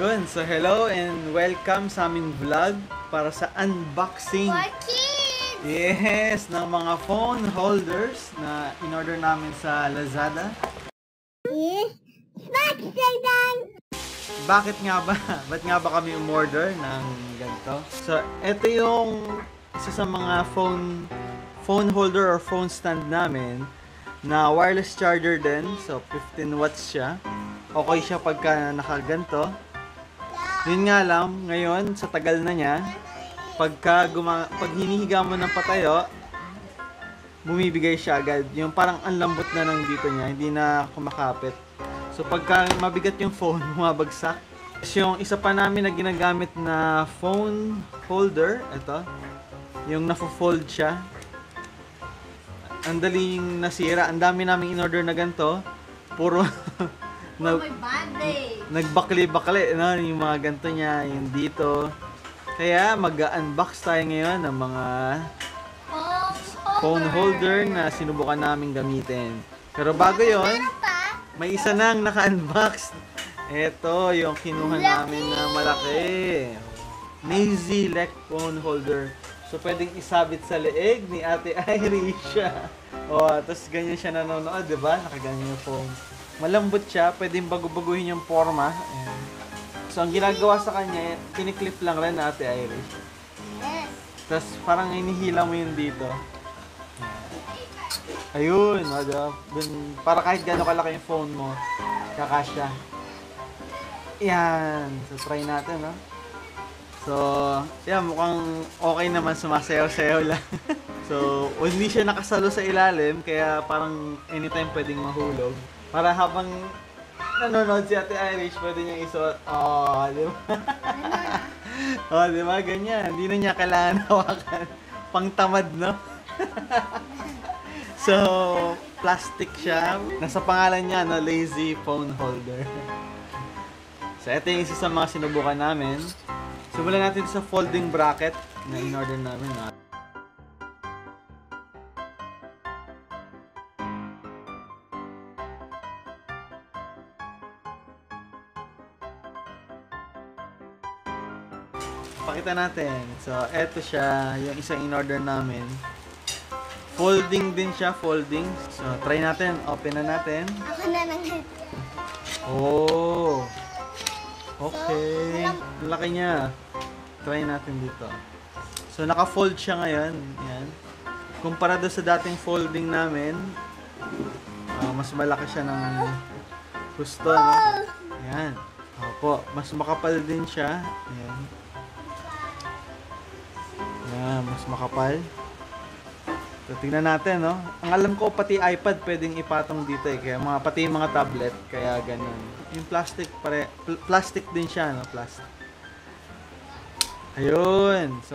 Yun, so hello and welcome sa aming vlog para sa unboxing yes, ng mga phone holders na in-order namin sa Lazada. Bakit nga ba? Ba't nga ba kami umorder ng ganito? So, ito yung isa sa mga phone holder or phone stand namin na wireless charger din. So, 15 watts siya. Okay siya pagka nakaganto. Yun nga lang, ngayon, sa tagal na niya, pag hinihiga mo ng patayo, bumibigay siya agad. Yung parang anlambot na ng dito niya, hindi na kumakapit. So pagka mabigat yung phone, mabagsak. Yung isa pa namin na ginagamit na phone holder, ito, yung nafo-fold siya. Ang daling nasira, ang dami namin in-order na ganito, puro... Nagbakli-bakli, no? Yung mga ganito niya, yung dito. Kaya mag-unbox tayo ngayon ng mga phone holder na sinubukan namin gamitin. Pero bago yon, may isa nang naka-unbox. Ito yung kinuha namin na malaki. Lazy leg phone holder. So pwedeng isabit sa leeg ni Ate Irisha. O, tapos ganyan siya nanonood, di ba? Nakaganyan yung phone. Malambot siya, pwedeng bago-baguhin yung forma. Ayan. So, ang ginagawa sa kanya, kiniklip lang rin Ate Irish. Yes. Tapos, parang inihila mo yun dito. Ayun, para kahit gano'n kalaki yung phone mo, kakasya. Yan. So, try natin, no? So, yan, mukhang okay naman, sumasayaw-sayaw lang. So, hindi siya nakasalo sa ilalim, kaya parang anytime pwedeng mahulog. Para habang nanonood si Ate Irish, pwede niyang isuot. Oh, di ba? Oh, di ba? Ganyan. Hindi na niya kailangan hawakan. Pangtamad, no? So, plastic siya. Nasa pangalan niya, no? Lazy phone holder. So, ito yung isa sa mga sinubukan namin. Simulan natin sa folding bracket na in-order namin, no? Pakita natin. So, eto siya. Yung isang in-order namin. Folding din siya. Folding. So, try natin. Open na natin. Ako na lang. Oh. Okay. Ang laki niya. Try natin dito. So, naka-fold siya ngayon. Yan. Kumpara doon sa dating folding namin, mas malaki siya ng gusto. No? Yan. Opo. Mas makapal din siya. Yan. Yan, mas makapal. So, tingnan natin, no? Ang alam ko, pati iPad pwedeng ipatong dito, eh. Kaya pati mga tablet, kaya ganyan. Yung plastic, plastic din siya, no? Plastic. Ayun. So,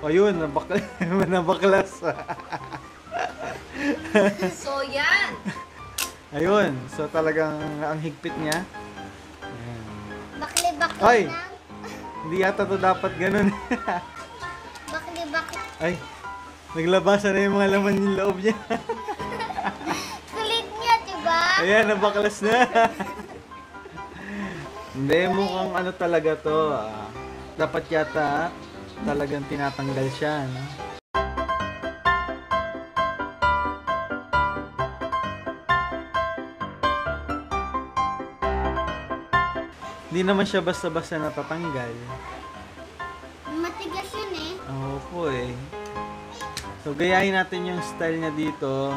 oh, yun. Nabaklas. So, yan. Ayun. So, talagang ang higpit niya. Bakli-bakli lang. Ay! Hindi yata to dapat ganun. Ay, naglabasa na yung mga laman yung loob niya. Kulit niya, diba? Ayan, nabaklas na. Hindi, mukhang ano talaga to. Dapat yata talagang tinatanggal siya, no? Hindi naman siya basta-basta natatanggal. Matigas yun, eh. Opo, eh. So, gayahin natin yung style niya dito.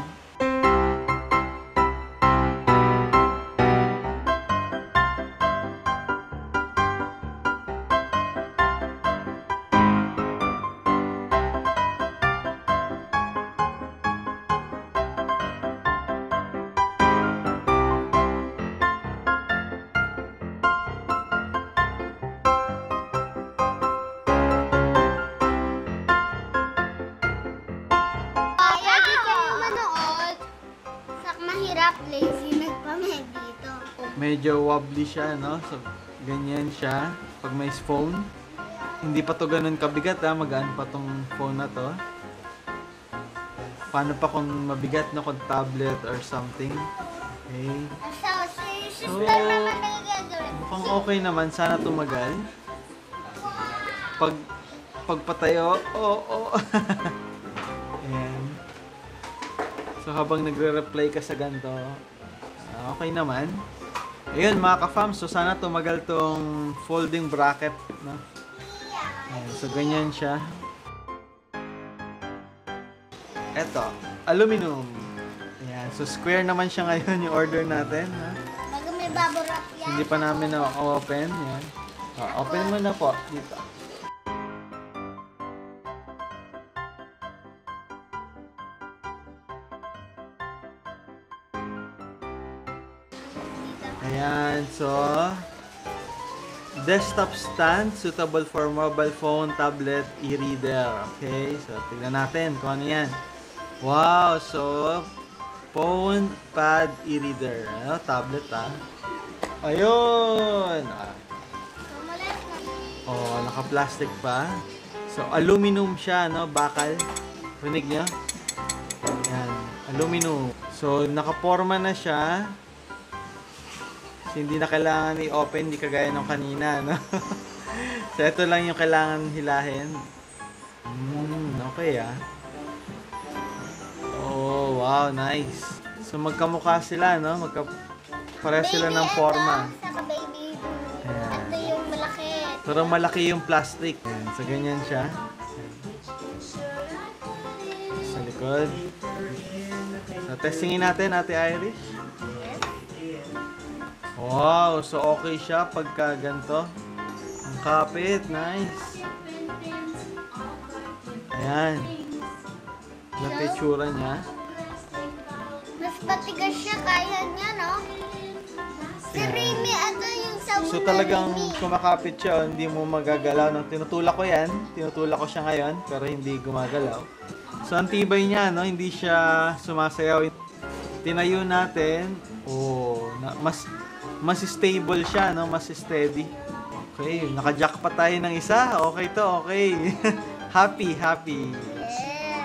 Lazy nagpamahid dito. Medyo wobbly siya, no? So, ganyan siya. Pag may phone, hindi pa to ganun kabigat, ha? Magaan pa tong phone na to. Paano pa kung mabigat, no? Kung tablet or something. Okay. So, sister naman na gagawin. Mukhang okay naman, sana tumagal. Pagpatayo, oo. Ayan. So habang nagre-replay ka sa ganito, okay naman. Ayun mga ka-fam, so sana tumagal tong folding bracket, no? Ayan, so ganyan siya. Eto, aluminum. Ayan, so square naman siya ngayon yung order natin, no? Hindi pa namin na-open. Open mo na po dito. Ayan, so desktop stand suitable for mobile phone, tablet, e-reader. Okay, so tignan natin kung ano yan. Wow, so phone, pad, e-reader, tablet, ayun! Oh, naka-plastic pa. So, aluminum siya, no? Bakal. Rinig niya? Ayan, aluminum. So, nakaporma na siya. So, hindi na kailangan i-open, hindi kagaya nung kanina, no? So, ito lang yung kailangan hilahin. Okay, oh, wow, nice. So, magkamukha sila, no? Pare sila ng forma. Ayan. Ito yung malaki. Pero malaki yung plastic. Ayan. So, ganyan siya. Sa likod. So, testingin natin, Ate Irish. Wow! So, okay siya pagka ganito. Ang kapit. Nice. Ayan. Natitsura niya. Mas patigas siya. Kaya niya, no? Sarimi ano yung sabon. So talagang kumakapit siya, hindi mo magagalaw. Nung tinutulak ko yan, tinutulak ko siya ngayon, pero hindi gumagalaw. So ang tibay niya, no? Hindi siya sumasayaw. Tinayo natin, oh, mas stable siya, no? Mas steady. Okay, naka-jackpot tayo ng isa. Okay to, okay. Happy, happy.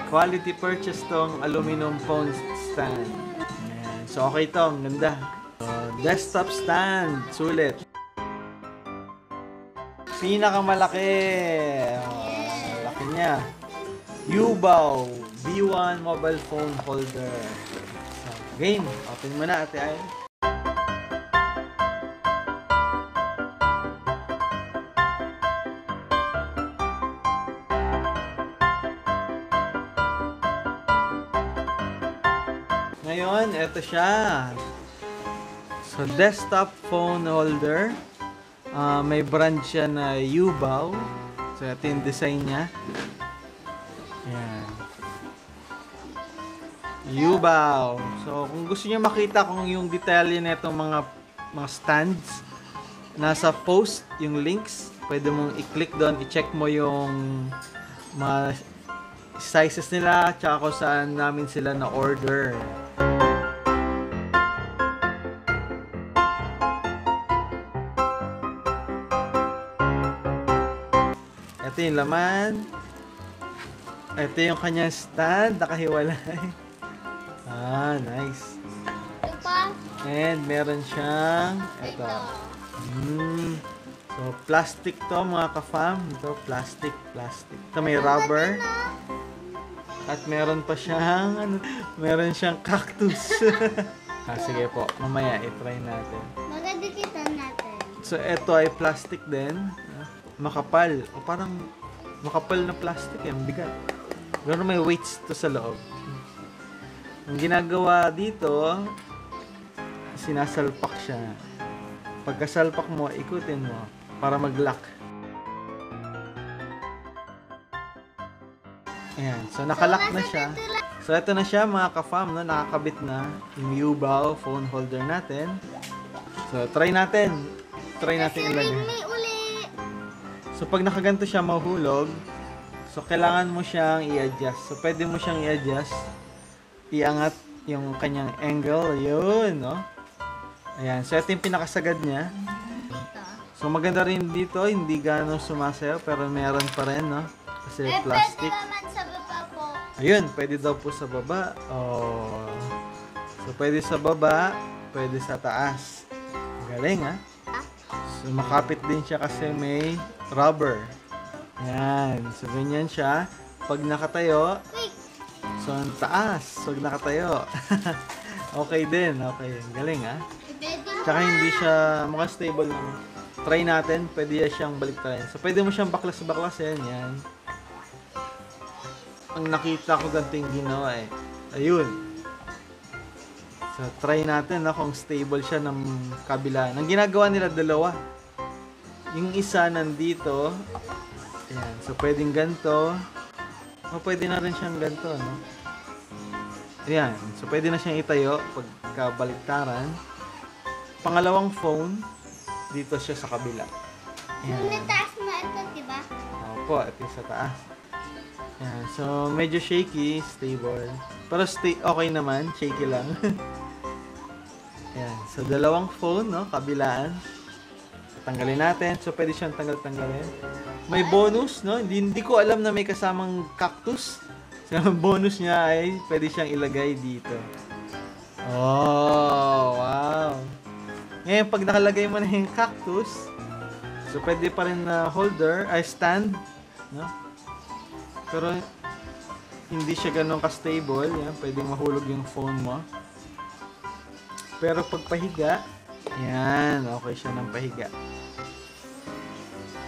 Quality purchase tong aluminum phone stand. So okay to, ang ganda. Desktop stand, sulit. Pinakamalaki. Laki niya. Yoobao B1 mobile phone holder. Game, open mo na Ate Ay. Ngayon, eto siya. So, desktop phone holder. May brand siya na Yoobao. So, ito yung design niya. Ayan. Yoobao. So, kung gusto niyo makita kung yung detalye na itong mga stands, nasa post yung links. Pwede mong i-click doon, i-check mo yung mga sizes nila, tsaka kung saan namin sila na-order. Ito yung laman. Ito yung kanyang stand. Nakahiwalay. Ah, nice. And meron siyang ito. So, plastic to mga ka-fam. Ito, plastic, plastic. Ito may rubber. At meron pa siyang, ano, meron siyang cactus. Ah, sige po. Mamaya, i-try natin. Magadikitan natin. So, ito ay plastic din. Makapal. O parang makapal na plastic eh. Ang bigat. Pero may weights to sa loob. Ang ginagawa dito, sinasalpak siya. Pagkasalpak mo, ikutin mo para mag-lock. Ayan. So, nakalock na siya. So, ito na siya mga ka-fam. No? Nakakabit na yung Yoobao phone holder natin. So, try natin. Try natin ilagay. So, pag nakaganto siya, mahulog. So, kailangan mo siyang i-adjust. So, pwede mo siyang i-adjust. Iangat yung kanyang angle. Yun, no? Ayan. So, ito yung pinakasagad niya. So, maganda rin dito. Hindi gano'ng sumasayaw, pero meron pa rin, no? Kasi plastic. Pwede naman sa baba po. Ayun. Pwede daw po sa baba. Oh. So, pwede sa baba. Pwede sa taas. Galing, ha? So, makapit din siya kasi may rubber. Yan. So, ganyan siya. Pag nakatayo, so, ang taas. Pag nakatayo. Okay din. Okay. Galing, ha? Tsaka hindi siya, mukha stable naman. Try natin. Pwede siyang baliktarin. So, pwede mo siyang baklas-baklasin. Yan. Ang nakita ko ganting ginawa, eh. Ayun. So, try natin na kung stable siya ng kabila. Ang ginagawa nila dalawa. Yung isa nandito. Ayan. So, pwedeng ganito. O, pwede na rin siyang ganito, no? Ayan. So, pwede na siyang itayo pagkabaliktaran. Pangalawang phone, dito siya sa kabila. Ayan. Yung taas na ito, diba? Opo, ito sa taas. Ayan. So, medyo shaky, stable. Pero okay naman, shaky lang. Ayan. So, dalawang phone, no? Kabilaan. Tanggalin natin. So, pwede siyang tanggal-tanggalin. May bonus, no? Hindi ko alam na may kasamang cactus. So, bonus niya ay pwede siyang ilagay dito. Oh, wow. Ngayon, pag nakalagay mo na yung cactus, so, pwede pa rin na holder, ay stand, no? Pero, hindi siya ganun ka-stable. Yan, pwedeng mahulog yung phone mo. Pero pagpahiga, yan, okay siya ng pahiga.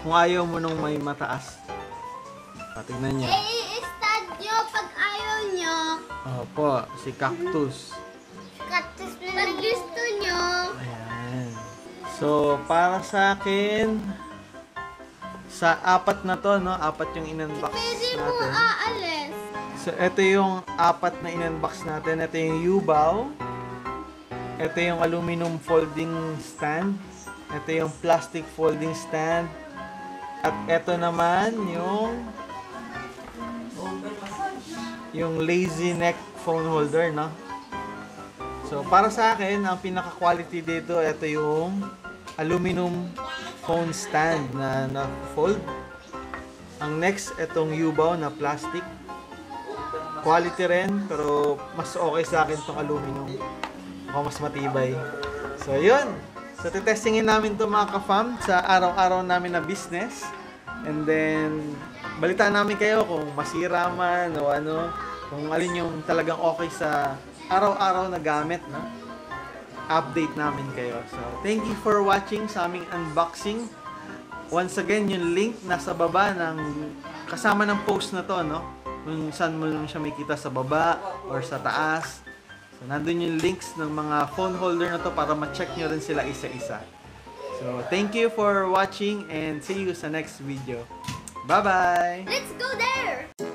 Kung ayaw mo nung may mataas, tingnan nyo. I-stand nyo pag ayaw nyo. Opo, si cactus. Cactus pag gusto nyo. Ayan. So, para sa akin, sa apat na to, no? Apat yung in-unbox natin. Pwede mo aalis. So, ito yung apat na in-unbox natin. Ito yung Yoobao. Ito yung aluminum folding stand. Ito yung plastic folding stand. At ito naman yung lazy neck phone holder, no? So, para sa akin, ang pinaka-quality dito, ito yung aluminum phone stand na na-fold. Ang next, itong Yoobao na plastic. Quality rin, pero mas okay sa akin itong aluminum. Ako mas matibay. So, yun. So, titestingin namin ito mga ka-fam sa araw-araw namin na business. And then, balitaan namin kayo kung masira man o ano. Kung alin yung talagang okay sa araw-araw na gamit, no? Update namin kayo. So, thank you for watching sa aming unboxing. Once again, yung link nasa baba ng kasama ng post na to, no? Kung saan mo lang siya makita sa baba or sa taas. So, nandun yung links ng mga phone holder na to para ma-check nyo rin sila isa-isa. So, thank you for watching and see you sa next video. Bye-bye! Let's go there!